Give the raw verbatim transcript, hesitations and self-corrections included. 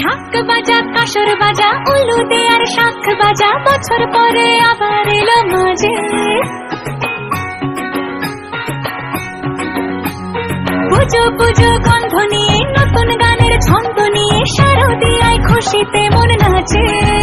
ঝাঁক বাজা কাসর বাজা উলু দে আর শাঁখ বাজা বছর পরে আবার এলো মাঝে পুজো পুজো গন্ধ নিয়ে নতুন গানের ছন্দ নিয়ে শারদিয়ায় খুশিতে মন নাচে।